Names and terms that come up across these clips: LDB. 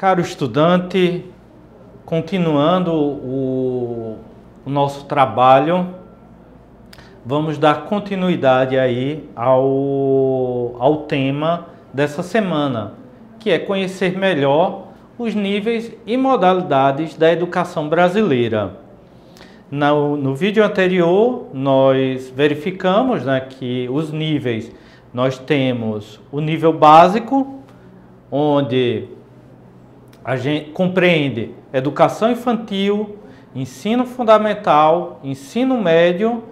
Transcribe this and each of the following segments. Caro estudante, continuando o nosso trabalho, vamos dar continuidade aí ao tema dessa semana, que é conhecer melhor os níveis e modalidades da educação brasileira. No vídeo anterior, nós verificamos, né, que os níveis, nós temos o nível básico, onde a gente compreende educação infantil, ensino fundamental, ensino médio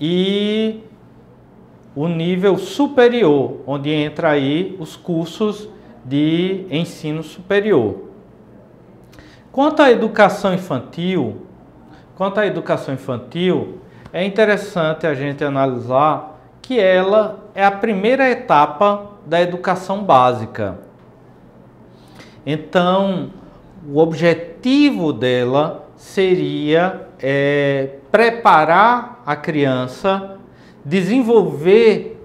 e o nível superior, onde entra aí os cursos de ensino superior. Quanto à educação infantil, é interessante a gente analisar que ela é a primeira etapa da educação básica. Então, o objetivo dela seria preparar a criança, desenvolver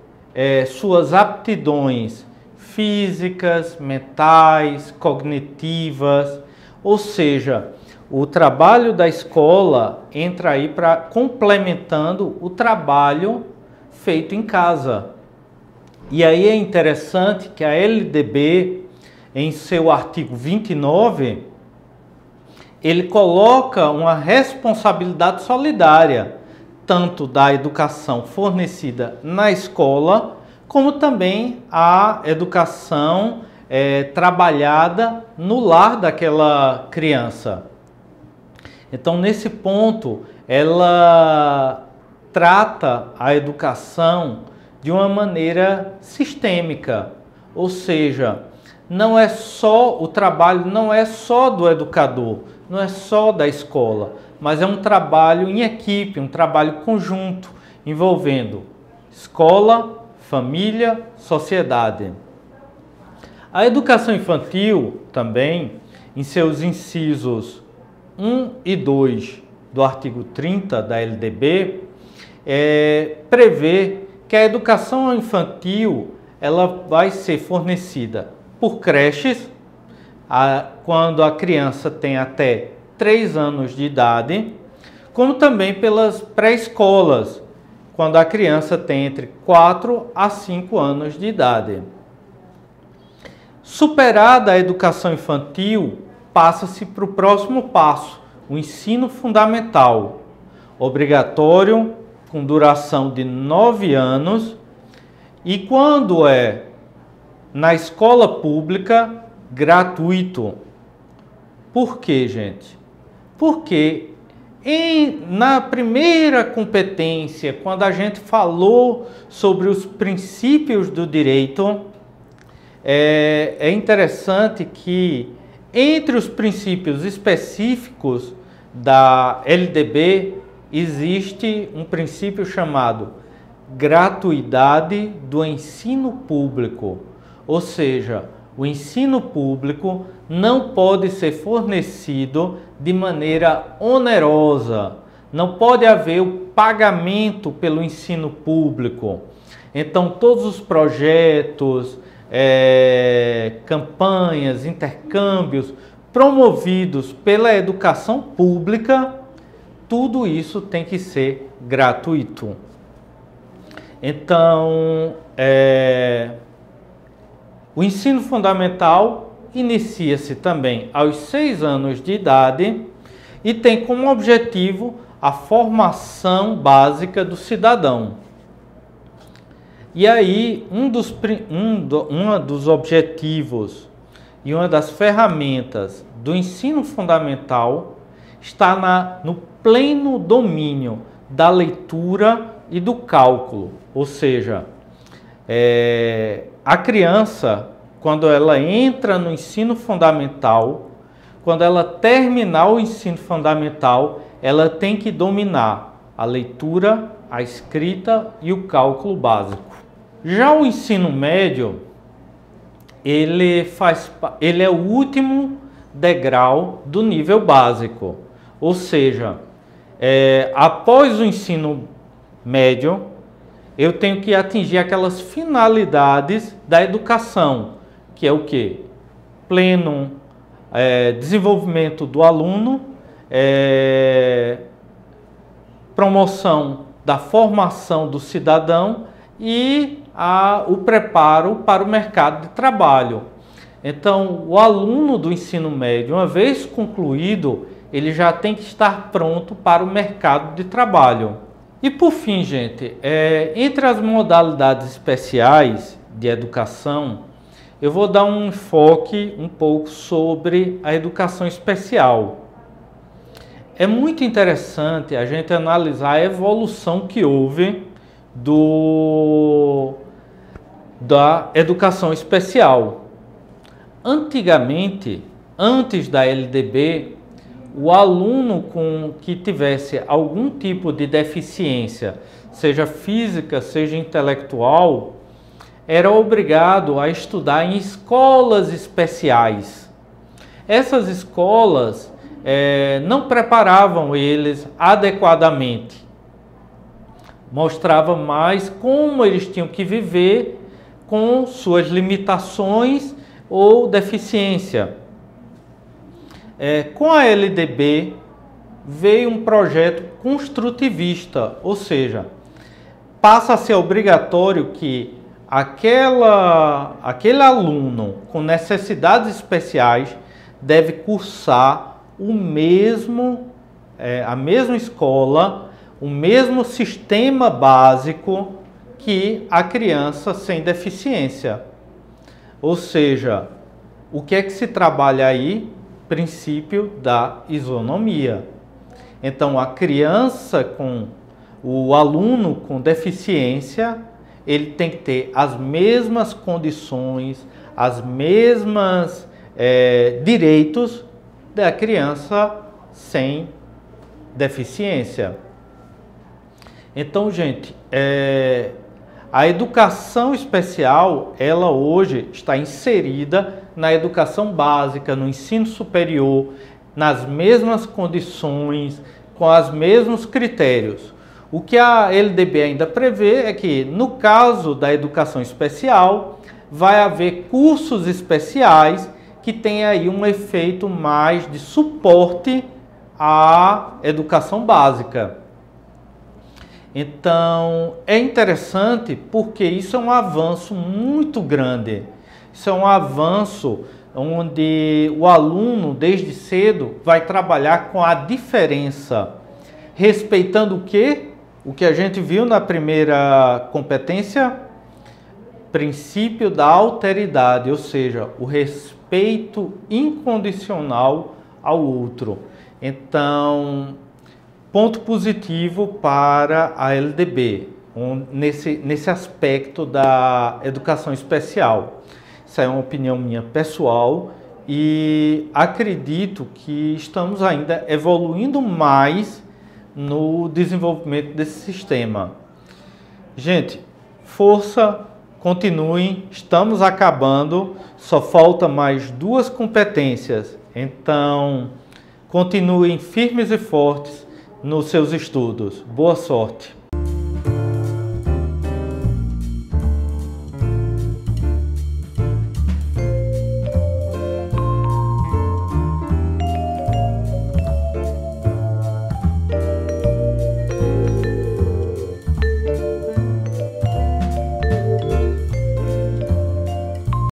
suas aptidões físicas, mentais, cognitivas, ou seja, o trabalho da escola entra aí para complementando o trabalho feito em casa. E aí é interessante que a LDB, em seu artigo 29, ele coloca uma responsabilidade solidária, tanto da educação fornecida na escola, como também a educação trabalhada no lar daquela criança. Então, nesse ponto, ela trata a educação de uma maneira sistêmica, ou seja, o trabalho não é só do educador, não é só da escola, mas é um trabalho em equipe, um trabalho conjunto, envolvendo escola, família, sociedade. A educação infantil também, em seus incisos 1 e 2 do artigo 30 da LDB, prevê que a educação infantil ela vai ser fornecida por creches, quando a criança tem até 3 anos de idade, como também pelas pré-escolas, quando a criança tem entre 4 a 5 anos de idade. Superada a educação infantil, passa-se para o próximo passo, o ensino fundamental, obrigatório, com duração de 9 anos, e quando é na escola pública, gratuito. Por quê, gente? Porque na primeira competência, quando a gente falou sobre os princípios do direito, é interessante que entre os princípios específicos da LDB existe um princípio chamado gratuidade do ensino público, ou seja, o ensino público não pode ser fornecido de maneira onerosa, não pode haver o pagamento pelo ensino público. Então, todos os projetos, campanhas, intercâmbios promovidos pela educação pública, tudo isso tem que ser gratuito. Então, o ensino fundamental inicia-se também aos 6 anos de idade e tem como objetivo a formação básica do cidadão. E aí, um dos objetivos e uma das ferramentas do ensino fundamental está no pleno domínio da leitura e do cálculo, ou seja, a criança, quando ela entra no ensino fundamental, quando ela terminar o ensino fundamental, ela tem que dominar a leitura, a escrita e o cálculo básico. Já o ensino médio, ele é o último degrau do nível básico. Ou seja, após o ensino médio, eu tenho que atingir aquelas finalidades da educação, que é o quê? Pleno, desenvolvimento do aluno, promoção da formação do cidadão e o preparo para o mercado de trabalho. Então, o aluno do ensino médio, uma vez concluído, ele já tem que estar pronto para o mercado de trabalho. E por fim, gente, entre as modalidades especiais de educação, eu vou dar um enfoque um pouco sobre a educação especial. É muito interessante a gente analisar a evolução que houve da educação especial. Antigamente, antes da LDB, o aluno que tivesse algum tipo de deficiência, seja física, seja intelectual, era obrigado a estudar em escolas especiais. Essas escolas não preparavam eles adequadamente. Mostrava mais como eles tinham que viver com suas limitações ou deficiência. Com a LDB veio um projeto construtivista, ou seja, passa a ser obrigatório que aquele aluno com necessidades especiais deve cursar a mesma escola, o mesmo sistema básico que a criança sem deficiência. Ou seja, o que é que se trabalha aí? Princípio da isonomia. Então, o aluno com deficiência, ele tem que ter as mesmas condições, as mesmas direitos da criança sem deficiência. Então, gente, a educação especial, ela hoje está inserida na educação básica, no ensino superior, nas mesmas condições, com os mesmos critérios. O que a LDB ainda prevê é que, no caso da educação especial, vai haver cursos especiais que têm aí um efeito mais de suporte à educação básica. Então, é interessante porque isso é um avanço muito grande. Isso é um avanço onde o aluno, desde cedo, vai trabalhar com a diferença. Respeitando o quê? O que a gente viu na primeira competência? Princípio da alteridade, ou seja, o respeito incondicional ao outro. Então, ponto positivo para a LDB, nesse aspecto da educação especial. Isso é uma opinião minha pessoal e acredito que estamos ainda evoluindo mais no desenvolvimento desse sistema. Gente, força, continuem, estamos acabando, só falta mais 2 competências. Então, continuem firmes e fortes nos seus estudos. Boa sorte!